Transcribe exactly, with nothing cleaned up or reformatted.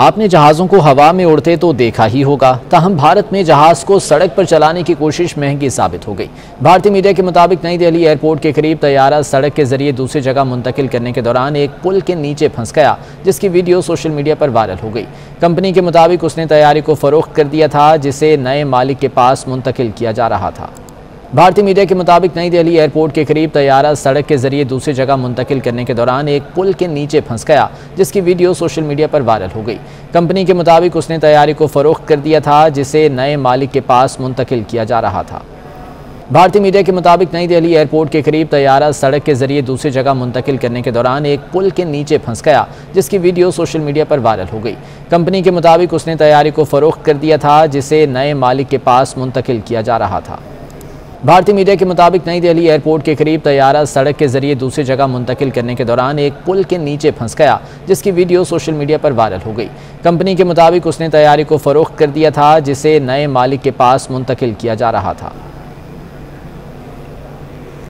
आपने जहाज़ों को हवा में उड़ते तो देखा ही होगा, ताहम भारत में जहाज़ को सड़क पर चलाने की कोशिश महंगी साबित हो गई। भारतीय मीडिया के मुताबिक नई दिल्ली एयरपोर्ट के करीब तैयारा सड़क के जरिए दूसरी जगह मुंतकिल करने के दौरान एक पुल के नीचे फंस गया, जिसकी वीडियो सोशल मीडिया पर वायरल हो गई। कंपनी के मुताबिक उसने तैयारे को फ़रोख्त कर दिया था, जिसे नए मालिक के पास मुंतकिल किया जा रहा था। भारतीय मीडिया के मुताबिक नई दिल्ली एयरपोर्ट के करीब तैयारा सड़क के जरिए दूसरी जगह मुंतकिल करने के दौरान एक पुल के नीचे फंस गया, जिसकी वीडियो सोशल मीडिया पर वायरल हो गई। कंपनी के मुताबिक उसने तैयारे को फ़रोख्त कर दिया था, जिसे नए मालिक के पास मुंतकिल किया जा रहा था। भारतीय मीडिया के मुताबिक नई दिल्ली एयरपोर्ट के करीब तैयारा सड़क के जरिए दूसरी जगह मुंतकिल करने के दौरान एक पुल के नीचे फंस गया, जिसकी वीडियो सोशल मीडिया पर वायरल हो गई। कंपनी के मुताबिक उसने तैयारे को फ़रोख्त कर दिया था, जिसे नए मालिक के पास मुंतकिल किया जा रहा था। भारतीय मीडिया के मुताबिक नई दिल्ली एयरपोर्ट के करीब तैयारा सड़क के जरिए दूसरी जगह मुंतकिल करने के दौरान एक पुल के नीचे फंस गया, जिसकी वीडियो सोशल मीडिया पर वायरल हो गई। कंपनी के मुताबिक उसने तैयारे को फ़रोख्त कर दिया था, जिसे नए मालिक के पास मुंतकिल किया जा रहा था।